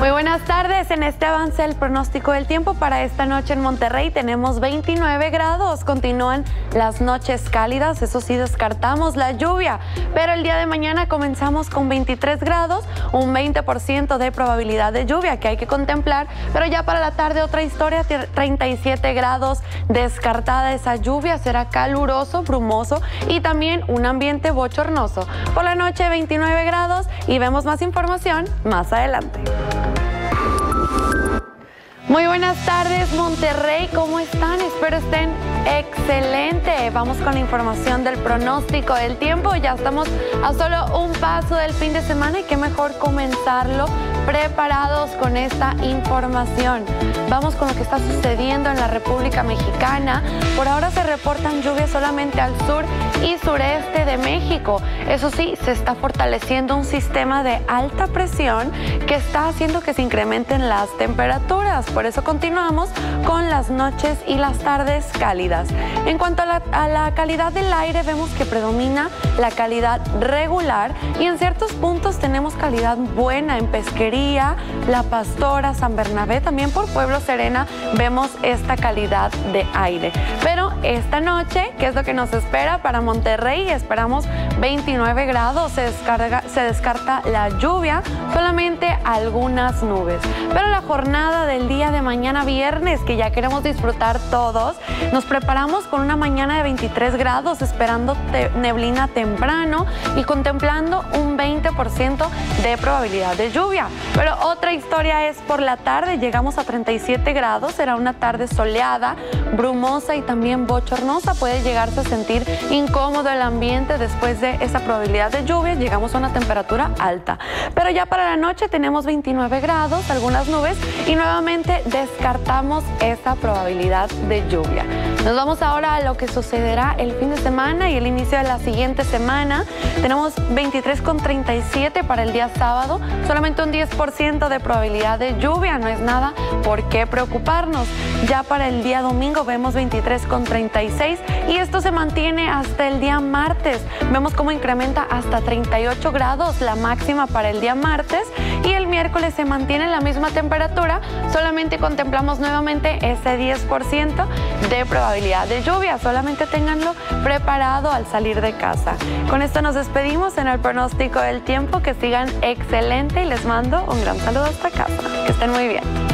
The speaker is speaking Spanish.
Muy buenas tardes. En este avance el pronóstico del tiempo para esta noche en Monterrey tenemos 29 grados. Continúan las noches cálidas, eso sí, descartamos la lluvia, pero el día de mañana comenzamos con 23 grados, un 20% de probabilidad de lluvia que hay que contemplar, pero ya para la tarde otra historia, 37 grados, descartada esa lluvia, será caluroso, brumoso y también un ambiente bochornoso. Por la noche 29 grados y vemos más información más adelante. Muy buenas tardes, Monterrey, ¿cómo están? Espero estén excelente. Vamos con la información del pronóstico del tiempo. Ya estamos a solo un paso del fin de semana y qué mejor comenzarlo preparados con esta información. Vamos con lo que está sucediendo en la República Mexicana. Por ahora se reportan lluvias solamente al sur y sureste de México. Eso sí, se está fortaleciendo un sistema de alta presión que está haciendo que se incrementen las temperaturas. Por eso continuamos con las noches y las tardes cálidas. En cuanto a la calidad del aire, vemos que predomina la calidad regular y en ciertos puntos tenemos calidad buena en Pesquería, La Pastora, San Bernabé, también por Pueblo Serena vemos esta calidad de aire. Pero esta noche, ¿qué es lo que nos espera para Monterrey? Esperamos 29 grados, se descarta la lluvia, solamente algunas nubes. Pero la jornada del día de mañana viernes, que ya queremos disfrutar todos, nos preparamos con una mañana de 23 grados, esperando neblina temprano y contemplando un 20% de probabilidad de lluvia. Pero otra historia es por la tarde, llegamos a 37 grados, será una tarde soleada, brumosa y también bochornosa, puede llegarse a sentir incómodo el ambiente después de esa probabilidad de lluvia, llegamos a una temperatura alta. Pero ya para la noche tenemos 29 grados, algunas nubes y nuevamente descartamos esa probabilidad de lluvia. Nos vamos ahora a lo que sucederá el fin de semana y el inicio de la siguiente semana. Tenemos 23,37 para el día sábado, solamente un 10% de probabilidad de lluvia, no es nada por qué preocuparnos. Ya para el día domingo vemos 23,36 y esto se mantiene hasta el día martes. Vemos cómo incrementa hasta 38 grados la máxima para el día martes y el miércoles se mantiene la misma temperatura, solamente contemplamos nuevamente ese 10% de probabilidad de lluvia, solamente ténganlo preparado al salir de casa. Con esto nos despedimos en el pronóstico del tiempo, que sigan excelente y les mando un gran saludo hasta casa, que estén muy bien.